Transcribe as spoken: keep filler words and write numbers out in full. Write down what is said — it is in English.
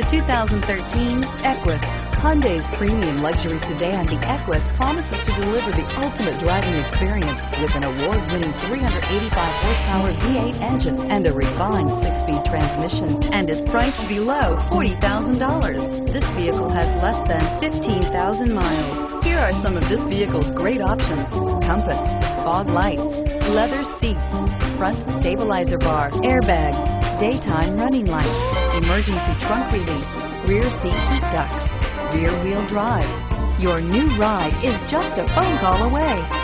The two thousand thirteen Equus, Hyundai's premium luxury sedan, the Equus promises to deliver the ultimate driving experience with an award-winning three hundred eighty-five horsepower V eight engine and a refined six-speed transmission, and is priced below forty thousand dollars. This vehicle has less than fifteen thousand miles. Here are some of this vehicle's great options: compass, fog lights, leather seats, front stabilizer bar, airbags, daytime running lights, emergency trunk release, rear seat heat ducts, rear wheel drive. Your new ride is just a phone call away.